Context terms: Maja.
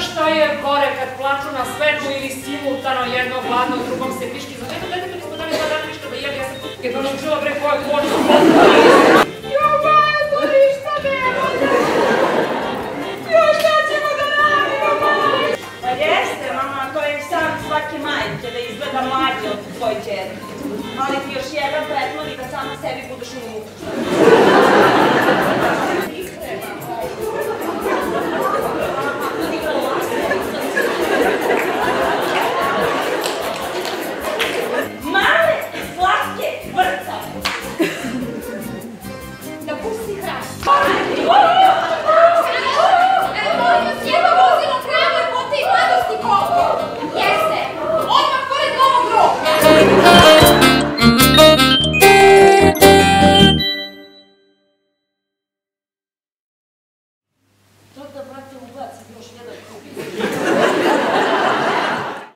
što je gore kad plaču na svetlu ili simultano jedno gladno, drugom se piški zavedu. Dajte kad nismo dali 2 dana ništa da jeli, ja sam jer vam učila pre koje koču. Jo, Maja, to ništa nema! Jo, šta ćemo da radimo, Maja? Pa jeste, mama, to je sam svake majke, da izgleda mlađe od tvoje čerke. Ali ti još jedan pretmani da sama sebi budeš u muku.